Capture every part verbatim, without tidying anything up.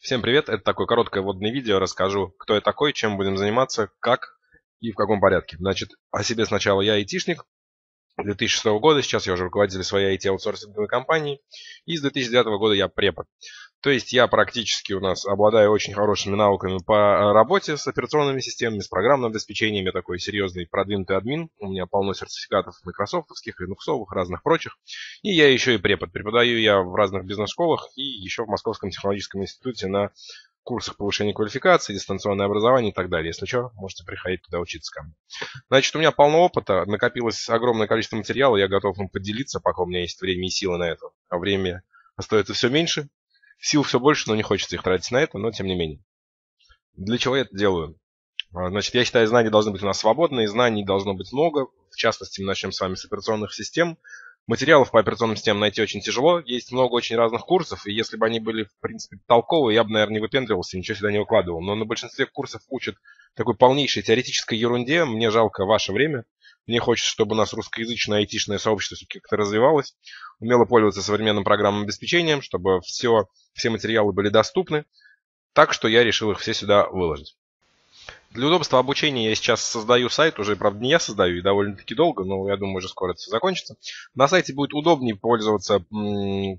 Всем привет, это такое короткое вводное видео, расскажу, кто я такой, чем будем заниматься, как и в каком порядке. Значит, о себе сначала. Я айтишник две тысячи шестого года, сейчас я уже руководитель своей ай ти-аутсорсинговой компании, и с две тысячи девятого года я препод. То есть я практически у нас обладаю очень хорошими навыками по работе с операционными системами, с программным обеспечением, я такой серьезный продвинутый админ, у меня полно сертификатов майкрософтовских, линуксовых, разных прочих, и я еще и препод. Преподаю я в разных бизнес-школах и еще в Московском технологическом институте на курсах повышения квалификации, дистанционное образование и так далее. Если что, можете приходить туда учиться ко мне. Значит, у меня полно опыта, накопилось огромное количество материала, я готов вам поделиться, пока у меня есть время и силы на это. А время остается все меньше, сил все больше, но не хочется их тратить на это, но тем не менее. Для чего я это делаю? Значит, я считаю, знания должны быть у нас свободные, знаний должно быть много. В частности, мы начнем с вами с операционных систем. Материалов по операционным системам найти очень тяжело. Есть много очень разных курсов, и если бы они были, в принципе, толковые, я бы, наверное, не выпендривался, ничего сюда не выкладывал. Но на большинстве курсов учат такой полнейшей теоретической ерунде. Мне жалко ваше время. Мне хочется, чтобы у нас русскоязычное айтишное сообщество все-таки как-то развивалось, умело пользоваться современным программным обеспечением, чтобы все, все материалы были доступны. Так что я решил их все сюда выложить. Для удобства обучения я сейчас создаю сайт, уже, правда, не я создаю, и довольно-таки долго, но я думаю, уже скоро это все закончится. На сайте будет удобнее пользоваться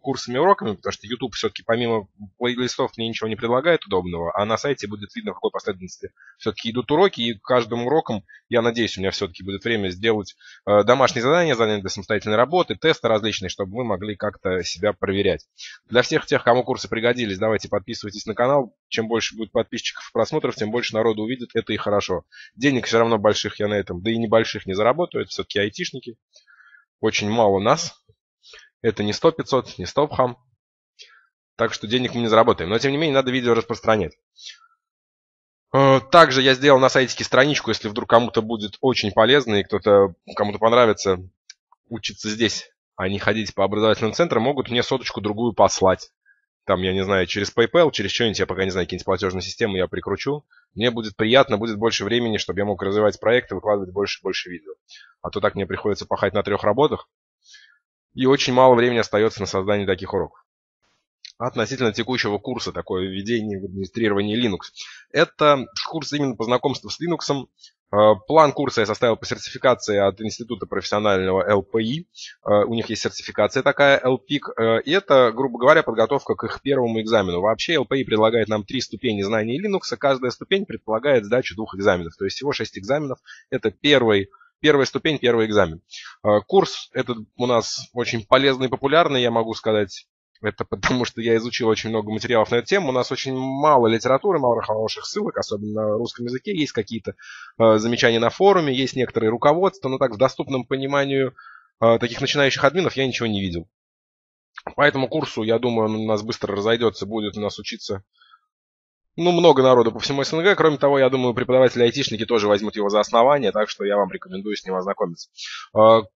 курсами и уроками, потому что YouTube все-таки помимо плейлистов мне ничего не предлагает удобного, а на сайте будет видно, в какой последовательности все-таки идут уроки, и каждым уроком, я надеюсь, у меня все-таки будет время сделать домашние задания, задания для самостоятельной работы, тесты различные, чтобы мы могли как-то себя проверять. Для всех тех, кому курсы пригодились, давайте подписывайтесь на канал, чем больше будет подписчиков и просмотров, тем больше народу увидит. Это и хорошо. Денег все равно больших я на этом, да и небольших не заработаю. Это все-таки айтишники. Очень мало нас. Это не сто пятьсот, не стопхам. Так что денег мы не заработаем. Но тем не менее надо видео распространять. Также я сделал на сайтике страничку, если вдруг кому-то будет очень полезно и кто-то кому-то понравится учиться здесь, а не ходить по образовательным центрам, могут мне соточку другую послать. Там, я не знаю, через PayPal, через что-нибудь, я пока не знаю, какие-нибудь платежные системы я прикручу. Мне будет приятно, будет больше времени, чтобы я мог развивать проекты, выкладывать больше и больше видео. А то так мне приходится пахать на трех работах. И очень мало времени остается на создание таких уроков. Относительно текущего курса, такое введение в администрирование Linux. Это курс именно по знакомству с Linux. План курса я составил по сертификации от Института профессионального эл пэ и. У них есть сертификация такая, эл пи ай си. И это, грубо говоря, подготовка к их первому экзамену. Вообще эл пэ и предлагает нам три ступени знаний Linux. Каждая ступень предполагает сдачу двух экзаменов. То есть всего шесть экзаменов. Это первый Первая ступень, первый экзамен. Курс этот у нас очень полезный и популярный, я могу сказать. Это потому, что я изучил очень много материалов на эту тему. У нас очень мало литературы, мало хороших ссылок, особенно на русском языке. Есть какие-то э, замечания на форуме, есть некоторые руководства, но так в доступном пониманию э, таких начинающих админов я ничего не видел. По этому курсу, я думаю, он у нас быстро разойдется, будет у нас учиться ну, много народу по всему СНГ. Кроме того, я думаю, преподаватели-айтишники тоже возьмут его за основание, так что я вам рекомендую с ним ознакомиться.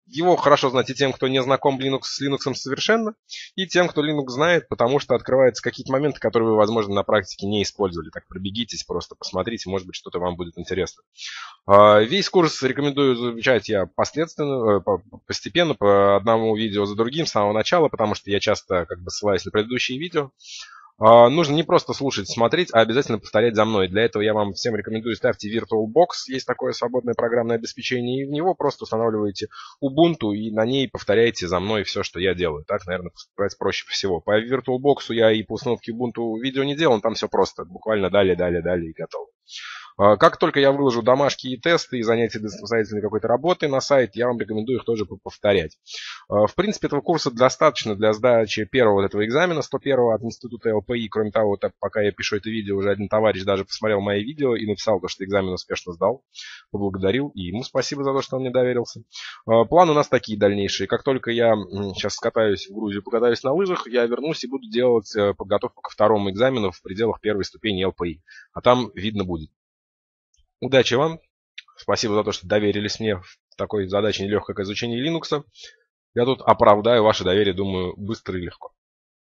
Его хорошо знать и тем, кто не знаком Linux, с Linux совершенно, и тем, кто Linux знает, потому что открываются какие-то моменты, которые вы, возможно, на практике не использовали. Так пробегитесь, просто посмотрите, может быть, что-то вам будет интересно. Весь курс рекомендую изучать я последственно, постепенно, по одному видео за другим, с самого начала, потому что я часто как бы ссылаюсь на предыдущие видео. Нужно не просто слушать, смотреть, а обязательно повторять за мной. Для этого я вам всем рекомендую, ставьте VirtualBox, есть такое свободное программное обеспечение, и в него просто устанавливаете Ubuntu и на ней повторяете за мной все, что я делаю. Так, наверное, поступать проще всего. По VirtualBox я и по установке Ubuntu видео не делал, там все просто, буквально далее, далее, далее и готово. Как только я выложу домашки и тесты, и занятия для самостоятельной какой-то работы на сайт, я вам рекомендую их тоже повторять. В принципе, этого курса достаточно для сдачи первого вот этого экзамена, сто первого от Института эл пэ и. Кроме того, так, пока я пишу это видео, уже один товарищ даже посмотрел мои видео и написал, что экзамен успешно сдал. Поблагодарил, и ему спасибо за то, что он мне доверился. План у нас такие дальнейшие. Как только я сейчас скатаюсь в Грузию, покатаюсь на лыжах, я вернусь и буду делать подготовку ко второму экзамену в пределах первой ступени эл пэ и. А там видно будет. Удачи вам. Спасибо за то, что доверились мне в такой задаче нелегкой, как изучение Linux. Я тут оправдаю ваше доверие, думаю, быстро и легко.